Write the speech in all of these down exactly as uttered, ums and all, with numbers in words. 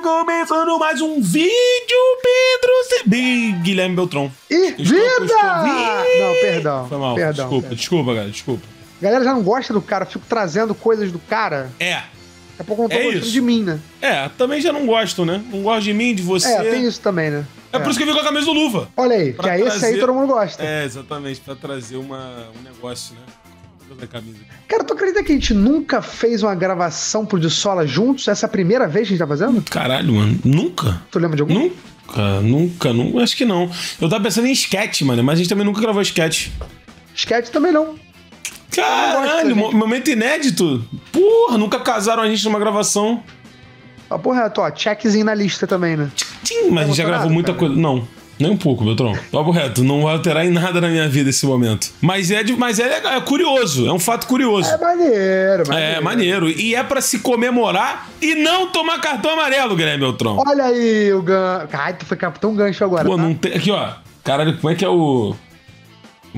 Começando mais um vídeo, Pedro C B, Guilherme Beltrão. Ih, desculpa, vida! Desculpa. Ih, não, perdão. Foi mal. Perdão, desculpa, perdão. desculpa, galera, desculpa. A galera já não gosta do cara, eu fico trazendo coisas do cara. É. Daqui a pouco não tô é gostando isso. de mim, né? É, também já não gosto, né? Não gosto de mim, de você. É, tem isso também, né? É, é por isso que eu vim com a camisa do Luva. Olha aí, que é esse aí todo mundo gosta. É, exatamente, pra trazer uma, um negócio, né? Da camisa. Cara, tu acredita que a gente nunca fez uma gravação pro De Sola juntos? Essa é a primeira vez que a gente tá fazendo? Caralho, mano. Nunca. Tu lembra de algum? Nunca, nunca, nunca. Acho que não. Eu tava pensando em sketch, mano, mas a gente também nunca gravou sketch. Sketch também não. Caralho, não momento inédito. Porra, nunca casaram a gente numa gravação. Ah, porra, tô, ó, checkzinho na lista também, né? Tchim, mas a gente já gravou muita coisa. Não. Nem um pouco, Beltrão. Papo reto, não vai alterar em nada na minha vida esse momento. Mas é, de, mas é, é curioso, é um fato curioso. É maneiro, maneiro. É maneiro. E é pra se comemorar e não tomar cartão amarelo, Guilherme Beltrão. Olha aí o gancho. Ai, tu foi capitão gancho agora. Pô, tá? Não tem. Aqui, ó. Caralho, como é que é o.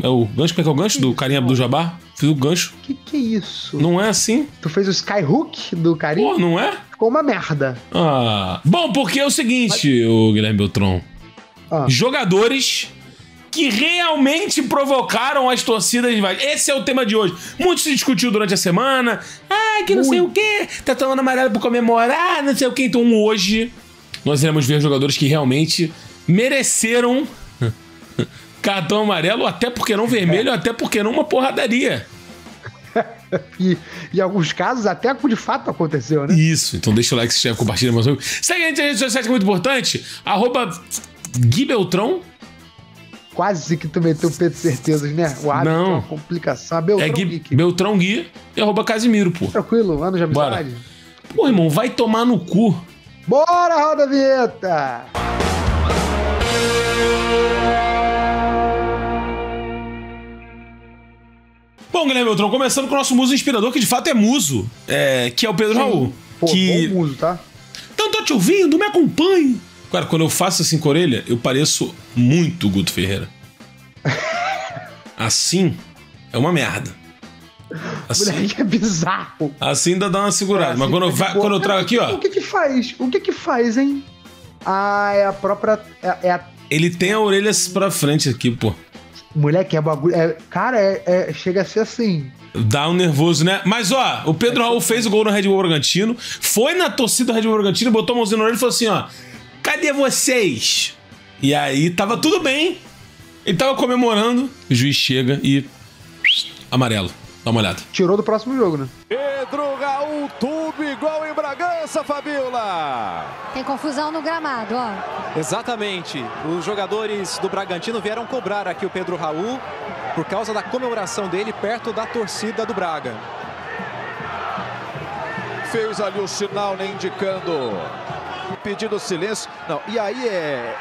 É o gancho? Como é que é o gancho do carinha do Jabá? Fiz o gancho. Que que é isso? Não é assim? Tu fez o skyhook do carinha? Pô, não é? Ficou uma merda. Ah. Bom, porque é o seguinte, mas... o Guilherme Beltrão. Ah. Jogadores que realmente provocaram as torcidas rivais. Esse é o tema de hoje. Muito se discutiu durante a semana. Ah, que não Muito. sei o quê. Tá tomando amarelo pra comemorar, não sei o quê. Então hoje nós iremos ver jogadores que realmente mereceram cartão amarelo, até porque não vermelho, é. até porque não uma porradaria. E em alguns casos até de fato aconteceu, né? Isso. Então deixa o like, se inscreve, compartilha. Mais um... Segue a gente nas redes sociais, que é muito importante. Arroba... Gui Beltrão? Quase que tu meteu o Pedro Certezas, né? O hábito é uma complicação. A Beltrão é Gui, Gui. Beltrão Gui e arroba Casimiro, pô. Tranquilo, ano de amizade. Bora. Pô, irmão, vai tomar no cu. Bora, roda a vinheta! Bom, Guilherme Beltrão, começando com o nosso muso inspirador, que de fato é muso, é, que é o Pedro Sim. Raul. Pô, que... bom muso, tá? Então tô te ouvindo, me acompanhe. Cara, quando eu faço assim com a orelha, eu pareço muito Guto Ferreira. Assim é uma merda. Assim, moleque, é bizarro. Assim ainda dá uma segurada. É, assim, mas quando, é eu, vai, quando eu trago aqui, ó... O que que faz? O que que faz, hein? Ah, é a própria... É, é a... Ele tem a orelha pra frente aqui, pô. Moleque, é bagulho... É, cara, é, é, chega a ser assim... Dá um nervoso, né? Mas, ó, o Pedro Raul fez o gol no Red Bull Argentino, foi na torcida do Red Bull Argentino, botou a mãozinha na orelha e falou assim, ó... Cadê vocês? E aí tava tudo bem. Ele tava comemorando. O juiz chega e... amarelo. Dá uma olhada. Tirou do próximo jogo, né? Pedro Raul, tudo igual em Bragança, Fabiola. Tem confusão no gramado, ó. Exatamente. Os jogadores do Bragantino vieram cobrar aqui o Pedro Raul por causa da comemoração dele perto da torcida do Braga. Fez ali o sinal, né? Indicando... pedido silêncio, não, e aí é...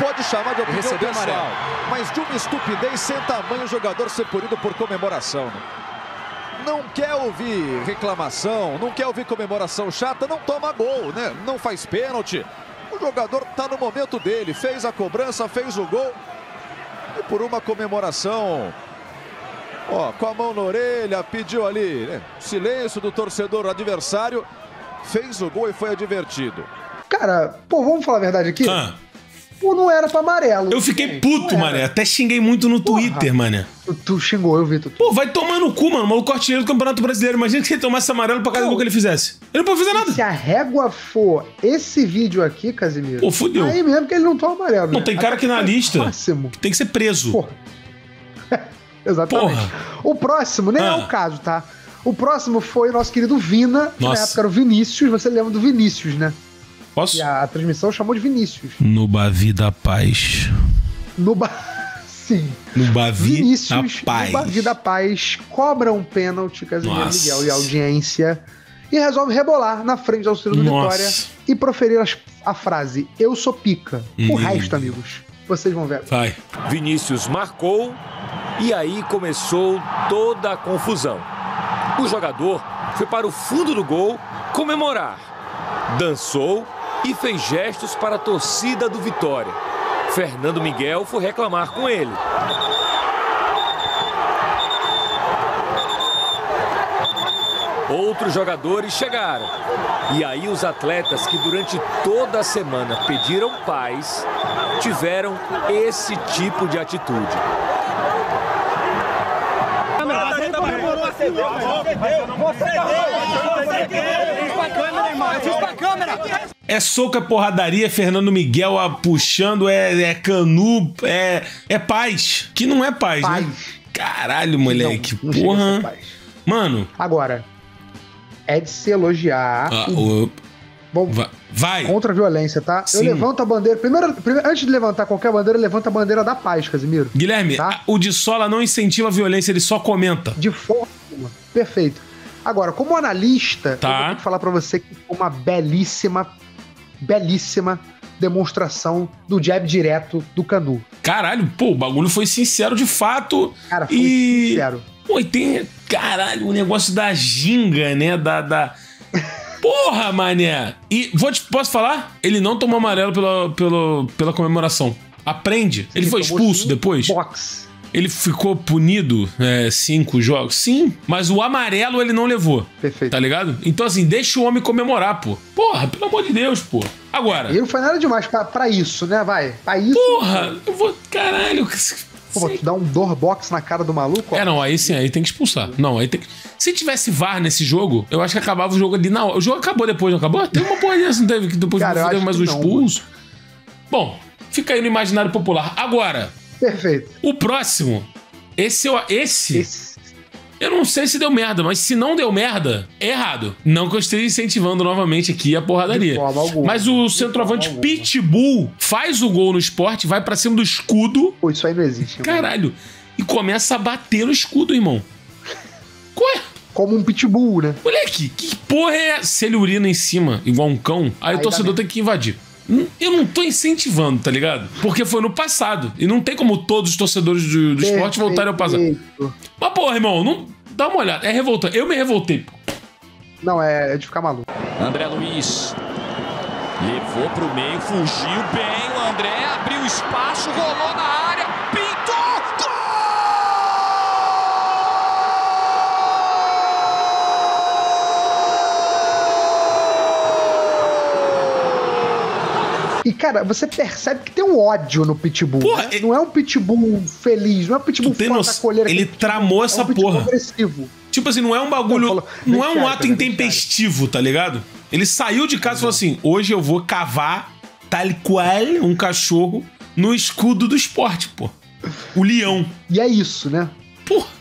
Pode chamar de opinião pessoal, mas de uma estupidez sem tamanho o jogador ser punido por comemoração. Né? Não quer ouvir reclamação, não quer ouvir comemoração chata, não toma gol, né? Não faz pênalti. O jogador tá no momento dele, fez a cobrança, fez o gol. E por uma comemoração... Ó, com a mão na orelha, pediu ali, né? Silêncio do torcedor adversário... Fez o gol e foi advertido. Cara, pô, vamos falar a verdade aqui? Ah. Pô, não era pra amarelo. Eu fiquei gente. puto, mané. Até xinguei muito no Porra. Twitter, mané. Tu, tu xingou, eu vi. Tu, tu. Pô, vai tomar no cu, mano. O maluco artilheiro do Campeonato Brasileiro. Imagina que ele tomasse amarelo pra cada gol que ele fizesse. Ele não pode fazer nada. Se a régua for esse vídeo aqui, Casimiro... Pô, fudeu. Aí mesmo que ele não toma amarelo. Não, né? Tem cara aqui na lista máximo. que tem que ser preso. Porra. Exatamente. Porra. O próximo nem ah. é o caso, tá? O próximo foi nosso querido Vina, que Nossa. na época era o Vinícius. Você lembra do Vinícius, né? Posso? E a, a transmissão chamou de Vinícius. No BaVi da Paz. No ba... Sim. No BaVi Vinícius, da Paz. No BaVi da Paz, cobra um pênalti, Casimiro Miguel e audiência, e resolve rebolar na frente da torcida do Vitória e proferir as, a frase, eu sou pica. Hum. O resto, amigos, vocês vão ver. Vai. Vinícius marcou e aí começou toda a confusão. O jogador foi para o fundo do gol comemorar, dançou e fez gestos para a torcida do Vitória. Fernando Miguel foi reclamar com ele. Outros jogadores chegaram. E aí os atletas que durante toda a semana pediram paz, tiveram esse tipo de atitude. Você comemorou assim, é soco, é porradaria, Fernando Miguel a puxando, é, é Canu, é, é paz. Que não é paz, paz. Né? Caralho, moleque, não, não porra. Mano. Agora, é de se elogiar. Ah, o... Bom, vai. Vai. Contra a violência, tá? Sim. Eu levanto a bandeira. Primeiro, primeiro, antes de levantar qualquer bandeira, eu levanto a bandeira da paz, Casimiro. Guilherme, tá? O De Sola não incentiva a violência, ele só comenta. De forma. Perfeito. Agora, como analista, tá. Eu vou falar pra você que foi uma belíssima, belíssima demonstração do jab direto do Canu. Caralho, pô, o bagulho foi sincero de fato. Cara, foi e... sincero. Pô, e tem, caralho, o negócio da ginga, né? Da... da... Porra, mané! E vou te, posso falar? Ele não tomou amarelo pela, pela, pela comemoração. Aprende. Ele, ele foi expulso depois. Box. Ele ficou punido, é, cinco jogos. Sim, mas o amarelo ele não levou. Perfeito. Tá ligado? Então, assim, deixa o homem comemorar, pô. Porra, pelo amor de Deus, pô. Agora. Ele não foi nada demais pra, pra isso, né? Vai. Pra isso. Porra, eu vou. Caralho. Pô, tu dá um door box na cara do maluco? Ó. É, não, aí sim, aí tem que expulsar. Não, aí tem que... Se tivesse V A R nesse jogo, eu acho que acabava o jogo ali na hora. O jogo acabou depois, não acabou? Tem uma porra dessa, não teve? Que depois cara, não teve mais um expulso. Mano. Bom, fica aí no imaginário popular. Agora... Perfeito. O próximo... Esse eu... Esse... esse... Eu não sei se deu merda, mas se não deu merda, é errado. Não que eu esteja incentivando novamente aqui a porradaria. Mas o centroavante Pitbull faz o gol no Sport, vai pra cima do escudo. Pô, isso aí não existe. Caralho. Mano. E começa a bater no escudo, irmão. Qual é? Como um pitbull, né? Moleque, que porra é essa? Se ele urina em cima, igual um cão, aí, aí o torcedor tem que invadir. Eu não tô incentivando, tá ligado? Porque foi no passado. E não tem como todos os torcedores do, do esporte voltarem ao passado. Mas, porra, irmão, não... dá uma olhada. É revoltante. Eu me revoltei. Não, é, é de ficar maluco. André Luiz levou pro meio, fugiu bem. O André abriu espaço, rolou na área, pintou! Gol! E, cara, você percebe que tem um ódio no Pitbull. Porra, né? Ele... Não é um Pitbull feliz, não é um Pitbull foda da coleira. Ele tramou essa é um porra. Agressivo. Tipo assim, não é um bagulho... Não, não é um ato intempestivo, tá ligado? Ele saiu de casa e falou assim, hoje eu vou cavar, tal qual um cachorro, no escudo do esporte, pô. O leão. E é isso, né? Porra.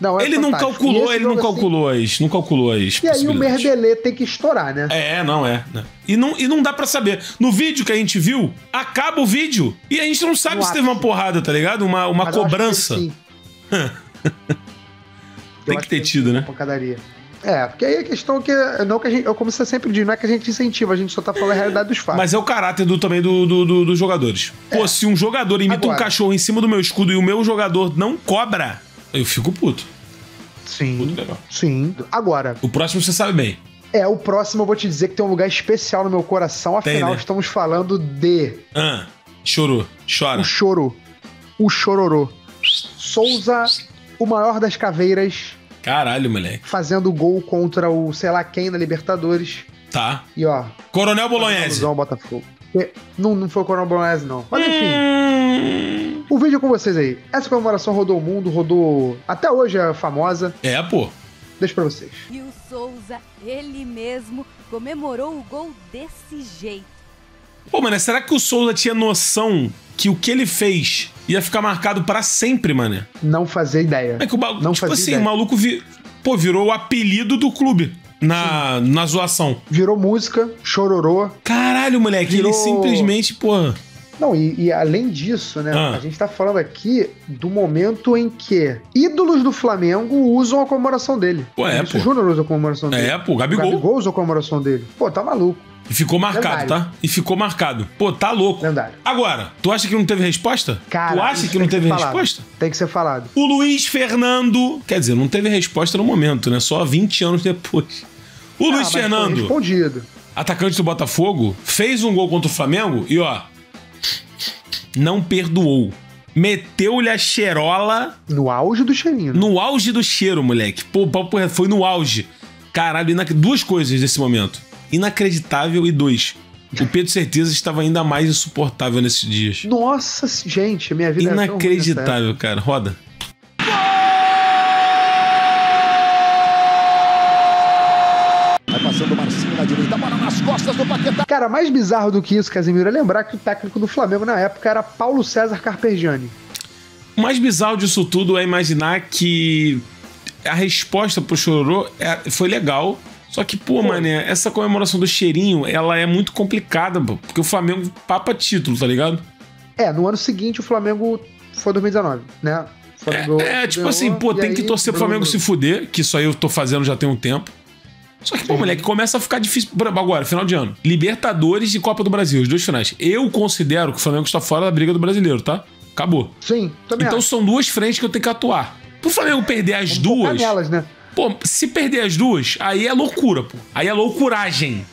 Não, é ele fantástico. não calculou, ele não assim... calculou as, não calculou as. E aí o Merdelê tem que estourar, né? É, não é. Né? E, não, e não dá pra saber. No vídeo que a gente viu, acaba o vídeo e a gente não sabe no se ato. Teve uma porrada, tá ligado? Uma, uma Mas cobrança. Eu acho que sim. Tem que ter tido, né? Pancadaria. É, porque aí a questão que, não que a gente, como você sempre diz, não é que a gente incentiva, a gente só tá falando a realidade dos fatos. Mas é o caráter do, também do, do, do, dos jogadores. É. Pô, se um jogador imita Agora. um cachorro em cima do meu escudo e o meu jogador não cobra, eu fico puto. Sim. Puto legal. Sim. Agora. O próximo você sabe bem. É, o próximo eu vou te dizer que tem um lugar especial no meu coração. Afinal, tem, né? Estamos falando de... Ah, chorou. Chora. O choro. O chororô. Souza, o maior das caveiras. Caralho, moleque. Fazendo gol contra o sei lá quem na Libertadores. Tá. E ó... Coronel Bolognese. Botafogo. Não, não foi o Coronel Bolognese, não. Mas enfim... Hum... O vídeo é com vocês aí. Essa comemoração rodou o mundo, rodou... Até hoje é famosa. É, pô. Deixa pra vocês. E o Souza, ele mesmo, comemorou o gol desse jeito. Pô, mané, será que o Souza tinha noção que o que ele fez ia ficar marcado pra sempre, mané? Não fazia ideia. É que o bagulho... Não fazia ideia. Tipo assim, o maluco vi... Pô, virou o apelido do clube. Na, na zoação. Virou música, chororô. Caralho, moleque. Virou... Ele simplesmente, pô... Não, e, e além disso, né, ah. a gente tá falando aqui do momento em que ídolos do Flamengo usam a comemoração dele. Pô, é, pô. O Júnior usa a comemoração dele. É, pô, o Gabigol. O Gabigol usa a comemoração dele. Pô, tá maluco. E ficou marcado, lendário. Tá? E ficou marcado. Pô, tá louco. Lendário. Agora, tu acha que não teve resposta? Cara, tu acha que não teve resposta? Tem que ser falado. O Luiz Fernando... Quer dizer, não teve resposta no momento, né? Só vinte anos depois. O ah, Luiz Fernando... Foi respondido. Atacante do Botafogo, fez um gol contra o Flamengo e, ó... Não perdoou. Meteu-lhe a cheirola... No auge do cheirinho. Né? No auge do cheiro, moleque. Pô, foi no auge. Caralho, inac... duas coisas nesse momento. Inacreditável e dois. O Pedro certeza estava ainda mais insuportável nesses dias. Nossa, gente, minha vida é tão ruim nessa época. Inacreditável, cara. Roda. Vai passando o Marcinho na direita, bola nas costas do Paquetá. Cara, mais bizarro do que isso, Casimiro, é lembrar que o técnico do Flamengo na época era Paulo César Carpegiani. O mais bizarro disso tudo é imaginar que a resposta pro Chororô foi legal. Só que, pô, mané, essa comemoração do Cheirinho, ela é muito complicada, pô, porque o Flamengo papa título, tá ligado? É, no ano seguinte o Flamengo foi dois mil e dezenove, né? Flamengo é, é, tipo ganhou, assim, pô, tem que torcer pro Flamengo se fuder, que isso aí eu tô fazendo já tem um tempo. Só que, pô, moleque, começa a ficar difícil agora, final de ano. Libertadores e Copa do Brasil, os dois finais. Eu considero que o Flamengo está fora da briga do brasileiro, tá? Acabou. Sim, também Então acho. São duas frentes que eu tenho que atuar. Pro Flamengo perder as Vamos duas... Nelas, né? Pô, se perder as duas, aí é loucura, pô. Aí é loucuragem.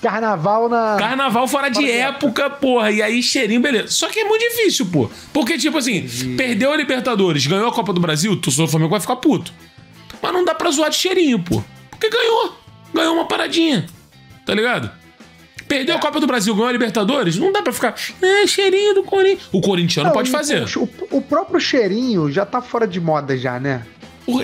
Carnaval na... Carnaval fora, fora de época, época, porra. E aí Cheirinho, beleza. Só que é muito difícil, pô. Porque, tipo assim, e... perdeu a Libertadores, ganhou a Copa do Brasil, tu só o Flamengo vai ficar puto. Mas não dá pra zoar de Cheirinho, pô. Porque ganhou. Ganhou uma paradinha. Tá ligado? Perdeu é. a Copa do Brasil, ganhou a Libertadores, não dá pra ficar... É, Cheirinho do Corinthians. O corintiano não, pode fazer. O, o próprio Cheirinho já tá fora de moda já, né?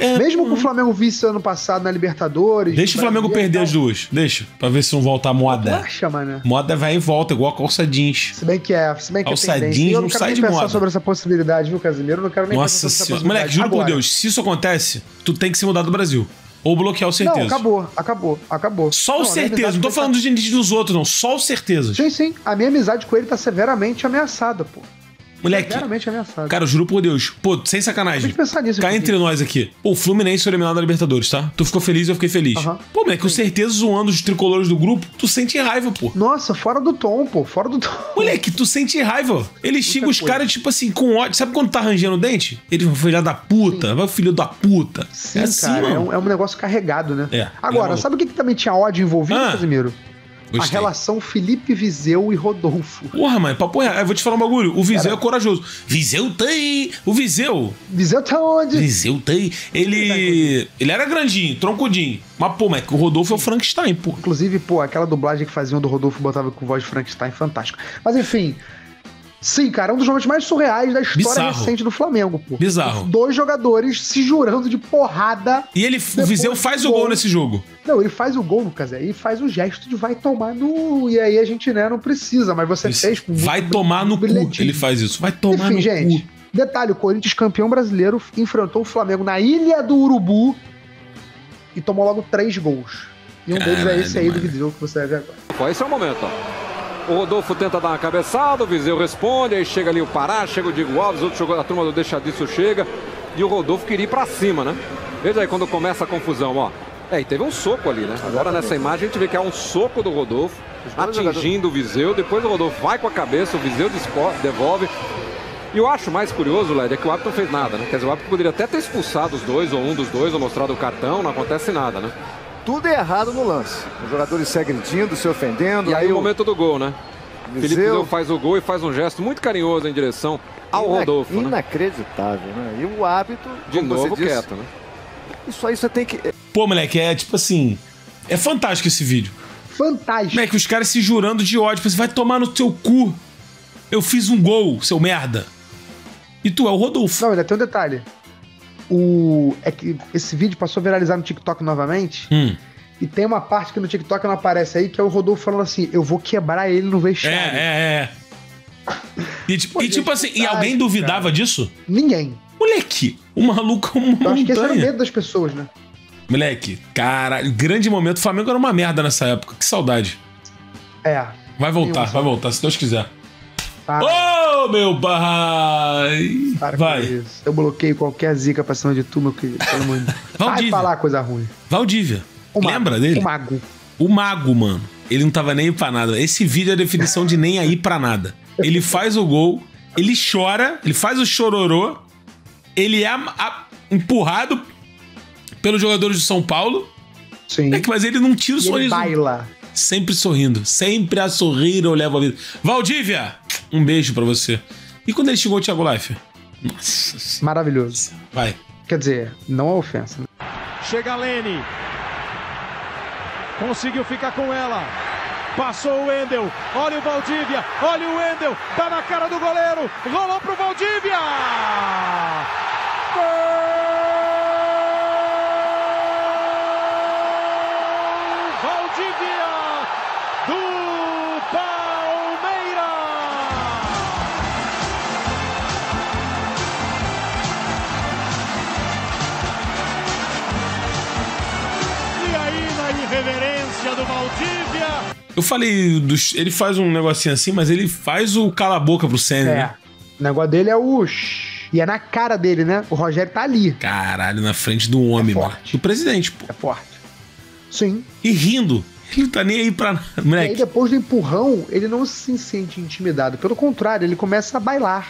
É, Mesmo com o Flamengo vice ano passado na Libertadores... Deixa o Flamengo perder as duas. Deixa. Pra ver se não volta a moda. Acha, mano? Moda vai e volta, igual a calça jeans. Se bem que é. Se bem que calça jeans não, eu não sai de moda. Eu não quero nem pensar sobre essa possibilidade, viu, Casimiro? Eu não quero nem Nossa pensar sobre essa possibilidade. Moleque, juro Agora. por Deus, se isso acontece, tu tem que se mudar do Brasil. Ou bloquear o certeza. Não, acabou. Acabou. Acabou. Só não, o certeza. Verdade, não tô falando dos indígenas dos outros, não. Só o certeza. Sim, sim. A minha amizade com ele tá severamente ameaçada, pô. Moleque, cara, eu juro por Deus. Pô, sem sacanagem. Pensar nisso, Cá entre nós aqui. Pô, o Fluminense foi eliminado da Libertadores, tá? Tu ficou feliz, eu fiquei feliz. Uhum. Pô, moleque, com certeza zoando os tricolores do grupo, tu sente raiva, pô. Nossa, fora do tom, pô. Fora do tom. Moleque, tu sente raiva. Ele xinga os caras, tipo assim, com ódio. Sabe quando tá arranjando o dente? Ele vai filho da puta. Sim. Vai o filho da puta. Sim, é assim, cara, mano. É um, é um negócio carregado, né? É, Agora, é sabe o que, que também tinha ódio envolvido, ah. Casimiro? Gostei. A relação Felipe Vizeu e Rodolfo. Porra, mãe, papo real. Eu vou te falar um bagulho. O Vizeu Era... é corajoso. Vizeu tem. O Vizeu. Vizeu tá onde? Vizeu tem. Ele. Ele era grandinho, troncudinho. Mas, pô, mano, o Rodolfo é o Frankenstein, pô. Inclusive, pô, aquela dublagem que faziam do Rodolfo botava com voz de Frankenstein, fantástico. Mas, enfim. Sim, cara, um dos momentos mais surreais da história Bizarro. recente do Flamengo, pô. Bizarro. Os dois jogadores se jurando de porrada. E ele, o Vizeu faz o gol. gol nesse jogo. Não, ele faz o gol, no caso, e faz o gesto de vai tomar no... E aí a gente, né, não precisa, mas você isso. fez... com Vai muito, tomar muito, no cu, ele faz isso. Vai tomar Enfim, no gente, cu. Detalhe, o Corinthians, campeão brasileiro, enfrentou o Flamengo na Ilha do Urubu e tomou logo três gols. E um Caralho, deles é esse aí mano. do Vizeu que você vai ver agora. Pô, esse é o momento, ó. O Rodolfo tenta dar uma cabeçada, o Vizeu responde, aí chega ali o Pará, chega o Diego Alves, outro jogou, a turma do Deixadiço chega, e o Rodolfo queria ir pra cima, né? Veja aí quando começa a confusão, ó. É, e teve um soco ali, né? Agora nessa imagem a gente vê que é um soco do Rodolfo, atingindo o Vizeu, depois o Rodolfo vai com a cabeça, o Vizeu devolve. E eu acho mais curioso, Léo, é que o árbitro não fez nada, né? Quer dizer, o árbitro poderia até ter expulsado os dois, ou um dos dois, ou mostrado o cartão, não acontece nada, né? Tudo é errado no lance. Os jogadores seguem gritindo, se ofendendo. E aí, aí o momento do gol, né? Vizeu. Felipe Vizeu faz o gol e faz um gesto muito carinhoso em direção ao Ina Rodolfo. Inacreditável, né? né? E o hábito... De novo disse, quieto, né? Isso aí você tem que... Pô, moleque, é tipo assim... É fantástico esse vídeo. Fantástico. Moleque, os caras se jurando de ódio. Você vai tomar no teu cu. Eu fiz um gol, seu merda. E tu é o Rodolfo. Não, ainda tem um detalhe. O... É que esse vídeo passou a viralizar no TikTok novamente. Hum. E tem uma parte que no TikTok não aparece aí, que é o Rodolfo falando assim: eu vou quebrar ele no vestiário. É, é, é. E, tipo, Pô, e, tipo assim, e alguém duvidava cara. disso? Ninguém. Moleque, o maluco é uma montanha. Eu acho que esse era o medo das pessoas, né? Moleque, cara, grande momento. O Flamengo era uma merda nessa época. Que saudade. É. Vai voltar, vai voltar, se Deus quiser. Para. Oh, meu pai! Para Vai. Isso. Eu bloqueio qualquer zica pra cima de tu, meu querido. Vai falar coisa ruim. Valdívia. O Lembra mago. dele? O mago. O mago, mano. Ele não tava nem aí pra nada. Esse vídeo é a definição de nem aí pra nada. Ele faz o gol, ele chora, ele faz o chororô, ele é empurrado pelos jogadores de São Paulo. Sim. É que, mas ele não tira o e sorriso. Ele baila. Sempre sorrindo. Sempre a sorrir eu levo a vida. Valdívia! Um beijo pra você. E quando ele chegou o Thiago Leifert? Nossa. Maravilhoso. Vai. Quer dizer, não é ofensa. Chega a Lene. Conseguiu ficar com ela. Passou o Wendel. Olha o Valdívia. Olha o Wendel. Tá na cara do goleiro. Rolou pro Valdívia. Gol! Valdívia do Palmeiras. E aí, na irreverência do Valdívia... Eu falei, dos, ele faz um negocinho assim, mas ele faz o cala-boca pro Senna, é, né? O negócio dele é o... E é na cara dele, né? O Rogério tá ali. Caralho, na frente do homem, é mano. Do presidente, pô. É forte. Sim. E rindo. Ele não tá nem aí pra nada, moleque. E aí, depois do empurrão, ele não se sente intimidado. Pelo contrário, ele começa a bailar.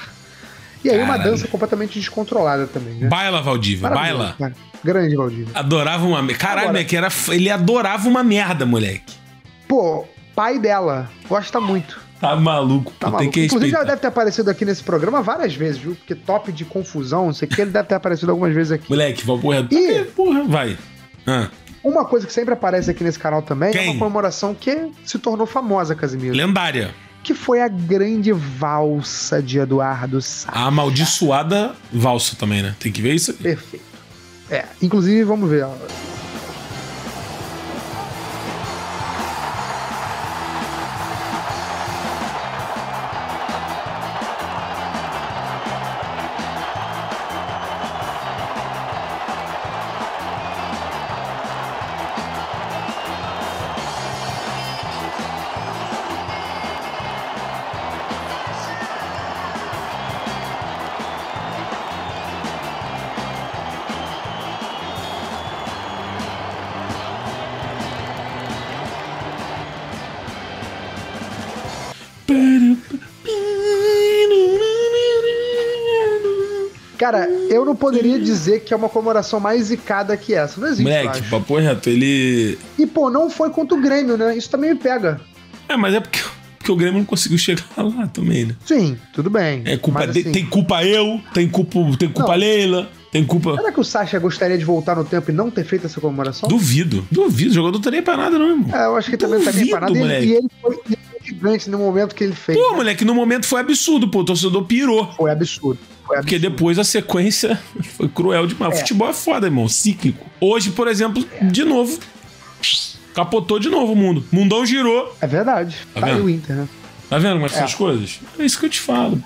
E aí, caralho, uma dança completamente descontrolada também, né? Baila, Valdívia, baila. Cara. Grande, Valdívia. Adorava uma... Caralho, moleque, era... ele adorava uma merda, moleque. Pô... Pai dela, gosta muito. Tá maluco, tá maluco. Tem que respeitar. Inclusive, ela deve ter aparecido aqui nesse programa várias vezes, viu? Porque top de confusão, não sei o que, ele deve ter aparecido algumas vezes aqui. Moleque, vou porra. E... porra, vai. Ah. Uma coisa que sempre aparece aqui nesse canal também. Quem? É uma comemoração que se tornou famosa, Casimiro. Lendária. Que foi a grande valsa de Eduardo Sacha. A amaldiçoada valsa também, né? Tem que ver isso aqui. Perfeito. É, inclusive, vamos ver, ó. Cara, eu não poderia dizer que é uma comemoração mais zicada que essa. Não existe, moleque, papo reto, ele... E, pô, não foi contra o Grêmio, né? Isso também me pega. É, mas é porque, porque o Grêmio não conseguiu chegar lá também, né? Sim, tudo bem. É culpa de, assim... Tem culpa eu, tem culpa, tem culpa a Leila, tem culpa... Será que o Sacha gostaria de voltar no tempo e não ter feito essa comemoração? Duvido, duvido. O jogador não tá nem pra nada, não, irmão. É, eu acho que duvido, também não tá nem pra nada. Moleque. E ele foi... gigante no momento que ele fez. Pô, né? Moleque, no momento foi absurdo, pô. O torcedor pirou. Foi absurdo. Foi absurdo. Porque depois a sequência foi cruel demais. É. Futebol é foda, irmão. Cíclico. Hoje, por exemplo, é. de novo. Capotou de novo o mundo. Mundão girou. É verdade. Tá, tá aí o Inter, né? Tá vendo como é que são as coisas? É isso que eu te falo.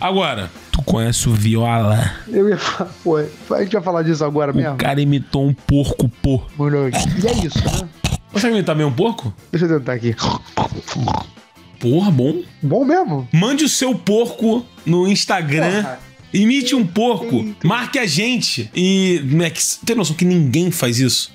Agora, tu conhece o Viola? Eu ia falar, pô, a gente ia falar disso agora o mesmo. O cara imitou um porco, pô. Moleque. E é isso, né? Consegue imitar meio um porco? Deixa eu tentar aqui. Porra, bom. Bom mesmo. Mande o seu porco no Instagram. Porra. Imite um porco. Eita. Marque a gente. E, moleque, tem noção que ninguém faz isso?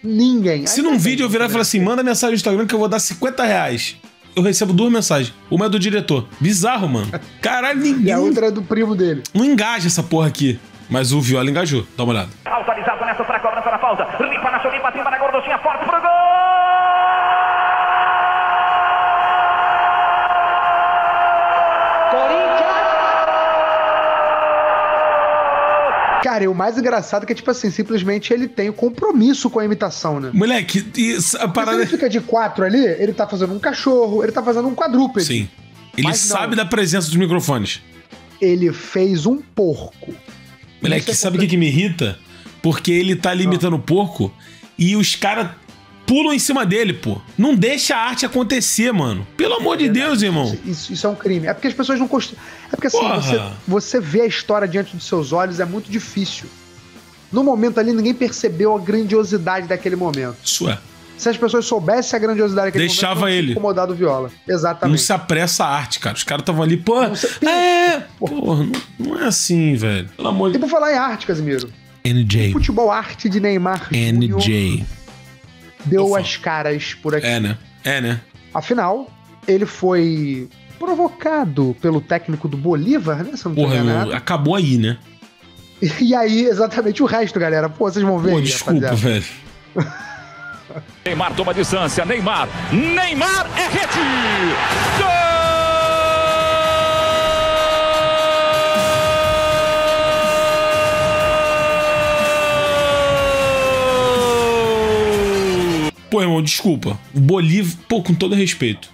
Ninguém. Se num vídeo eu virar e falar assim, manda mensagem no Instagram que eu vou dar cinquenta reais. Eu recebo duas mensagens. Uma é do diretor. Bizarro, mano. Caralho, ninguém. E a outra é do primo dele. Não engaja essa porra aqui. Mas o Viola engajou. Dá uma olhada. Autorizado nessa pra cobrança da falta. Limpa na sua limpa, limpa na gordocinha, forte pro gol! Cara, e o mais engraçado é que, tipo assim, simplesmente ele tem o compromisso com a imitação, né? Moleque, isso, a parada... Ele fica de quatro ali, ele tá fazendo um cachorro, ele tá fazendo um quadrúpede. Sim. Ele Mas sabe não. da presença dos microfones. Ele fez um porco. Moleque, sabe o que, que me irrita? Porque ele tá limitando o porco e os caras pulam em cima dele, pô. Não deixa a arte acontecer, mano. Pelo amor de Deus, irmão. Isso, isso é um crime. É porque as pessoas não costumam... É porque assim, você, você vê a história diante dos seus olhos é muito difícil. No momento ali, ninguém percebeu a grandiosidade daquele momento. Isso é. Se as pessoas soubessem a grandiosidade daquele Deixava momento, não ele. incomodado o Viola. Exatamente. Não se apressa a arte, cara. Os caras estavam ali, pô... Não se... É... Porra, não, não é assim, velho. Pelo amor de Deus. E por falar em arte, Casimiro. N J. O futebol arte de Neymar. N J. Deu as caras por aqui. É, né? É, né? Afinal, ele foi provocado pelo técnico do Bolívar, né? Se não Porra, meu, acabou aí, né? E aí, exatamente o resto, galera. Pô, vocês vão ver. Pô, desculpa, velho. Neymar toma distância, Neymar, Neymar é rede! Gol! Pô, irmão, desculpa. O Bolívar... Pô, com todo respeito.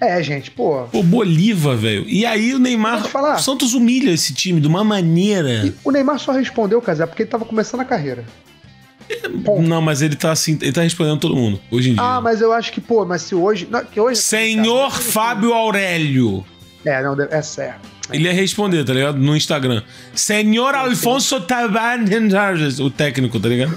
É, gente, pô... Pô, Bolívar, velho. E aí o Neymar... Falar. O Santos humilha esse time de uma maneira... E o Neymar só respondeu, Casé, porque ele tava começando a carreira. Ponto. Não, mas ele tá assim, ele tá respondendo todo mundo hoje em dia. Ah, mas eu acho que, pô, mas se hoje. Não, que hoje Senhor tá, Fábio Aurélio. É, não, é certo. Ele ia responder, tá ligado? No Instagram. Senhor Alfonso Tavares, o técnico, tá ligado?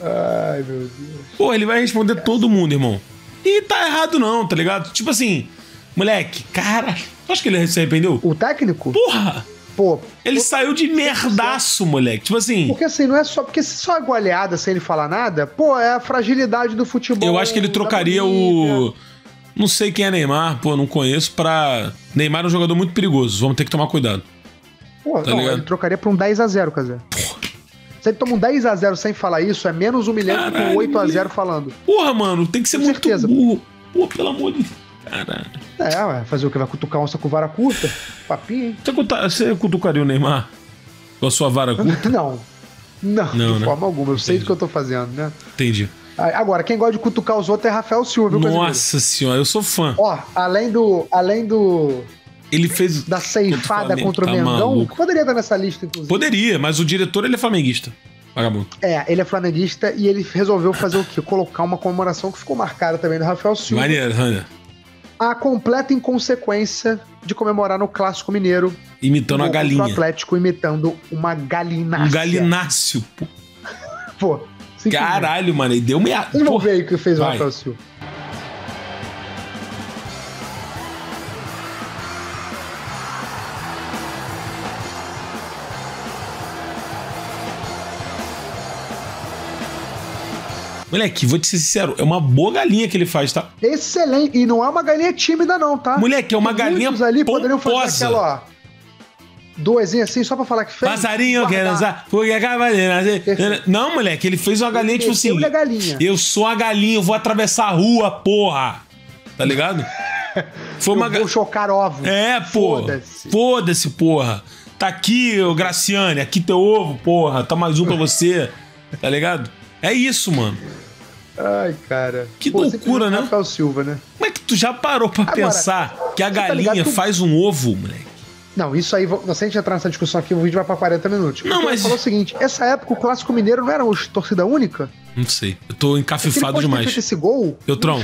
Ai, meu Deus. Pô, ele vai responder é. todo mundo, irmão. E tá errado, não, tá ligado? Tipo assim, moleque, cara, tu acha que ele se arrependeu? O técnico? Porra! Pô, ele pô, saiu de merdaço, moleque. Tipo assim... Porque assim, não é só... Porque se só é goleada sem ele falar nada, pô, é a fragilidade do futebol. Eu acho que ele trocaria o... Não sei quem é Neymar, pô, não conheço, pra... Neymar é um jogador muito perigoso, vamos ter que tomar cuidado. Pô, tá não, ligado? Ele trocaria pra um dez a zero, Casé. Se ele toma um dez a zero sem falar isso, é menos humilhante que um oito a zero falando. Porra, mano, tem que ser com muito certeza, burro. Pô, pelo amor de Deus. Caralho. É, fazer o que? Vai cutucar onça com vara curta? Papinho, hein? Você, cuta... Você cutucaria o Neymar com a sua vara curta? Não. Não, não de né? forma alguma. Eu Entendi. sei do que eu tô fazendo, né? Entendi. Agora, quem gosta de cutucar os outros é Rafael Silva, viu? Nossa senhora, eu sou fã. Ó, além do... Além do... Ele fez... Da ceifada contra o tá Mengão. Maluco. Poderia estar nessa lista, inclusive. Poderia, mas o diretor, ele é flamenguista. Vagabundo. É, ele é flamenguista e ele resolveu fazer o quê? Colocar uma comemoração que ficou marcada também do Rafael Silva. Maneiro, Rania. A completa inconsequência de comemorar no Clássico Mineiro. Imitando a galinha. O Atlético imitando uma galinácea. Um galináceo, pô. Pô. Caralho, mano. E deu meia... Vamos porra. ver o que fez Vai. o Rafael Silva. Moleque, vou te ser sincero, é uma boa galinha que ele faz, tá? Excelente. E não é uma galinha tímida, não, tá? Moleque, é uma Tem galinha ali poderiam fazer aquela, ó. Duezinha assim, só pra falar que fez. Passarinho quer dançar. Não, moleque, ele fez uma galinha, tipo assim. Galinha. Eu sou a galinha, eu vou atravessar a rua, porra. Tá ligado? Foi uma eu vou chocar ovo. É, pô. Foda-se. Foda-se, porra. Tá aqui, Graciane, aqui teu ovo, porra. Tá mais um pra você. Tá ligado? É isso, mano. Ai, cara. Que Pô, loucura, né? Rafael Silva, né? Como é que tu já parou pra Agora, pensar que a galinha tá tu... faz um ovo, moleque? Não, isso aí... Se a gente entrar nessa discussão aqui, o vídeo vai pra quarenta minutos. Não, mas... falou o seguinte, essa época o Clássico Mineiro não era uma torcida única? Não sei. Eu tô encafifado é demais. Esse gol, Beltrão,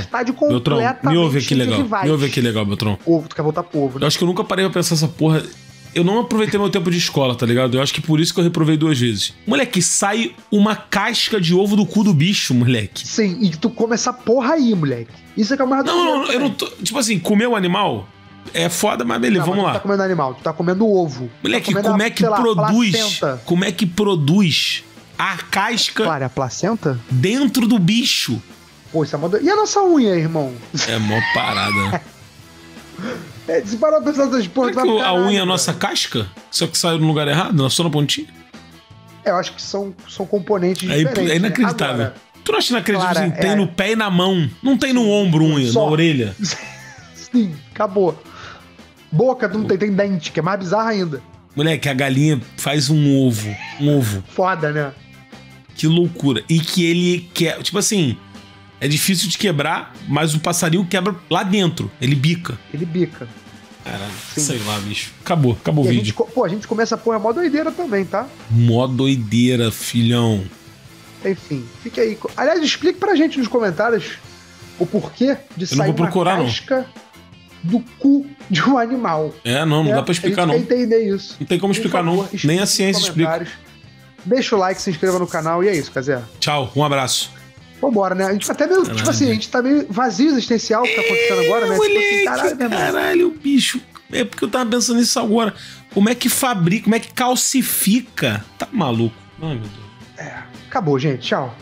Beltrão, me ouve aqui legal. Me ouve aqui legal, Beltrão. Ovo, tu quer voltar pro ovo, né? Eu acho que eu nunca parei pra pensar essa porra... Eu não aproveitei meu tempo de escola, tá ligado? Eu acho que por isso que eu reprovei duas vezes. Moleque, sai uma casca de ovo do cu do bicho, moleque. Sim, e tu come essa porra aí, moleque. Isso é que é mais... Não, não, não, eu não tô... Tipo assim, comer o animal é foda, mas beleza, não, vamos mas lá. Tu tá comendo animal, tu tá comendo ovo. Moleque, tá comendo como a, é que produz... Lá, como é que produz a casca... Claro, a placenta? Dentro do bicho. Pô, isso é uma... E a nossa unha, irmão? É mó parada, né? É, se parou pra pensar essas porras, tá caralho, a unha é a nossa casca? Só que saiu no lugar errado? Só na pontinha? É, eu acho que são, são componentes é, diferentes. É inacreditável. Né? Agora, tu não acha inacreditável Clara, assim, é... tem no pé e na mão. Não tem no ombro unha, Só. na orelha. Sim, acabou. Boca, tu não tem, tem dente, que é mais bizarro ainda. Moleque, a galinha faz um ovo. Um ovo. Foda, né? Que loucura. E que ele quer... Tipo assim... É difícil de quebrar, mas o passarinho quebra lá dentro. Ele bica. Ele bica. Caralho, Sim. sei lá, bicho. Acabou, acabou e o vídeo. Gente, pô, a gente começa a pôr a mó doideira também, tá? Mó doideira, filhão. Enfim, fique aí. Aliás, explique pra gente nos comentários o porquê de Eu sair uma casca não. do cu de um animal. É, não, não é? dá pra explicar, não. A gente não. quer entender isso. Não tem como explicar, favor, não. Explique Nem a ciência explica. Deixa o like, se inscreva no canal e é isso, Casé. Tchau, um abraço. Vambora, né? A gente tá até meio, caralho. tipo assim, a gente tá meio vazio existencial que tá acontecendo agora, né? Moleque, caralho, caralho, bicho. É porque eu tava pensando nisso agora. Como é que fabrica, como é que calcifica? Tá maluco. Ai, meu Deus. É, acabou, gente. Tchau.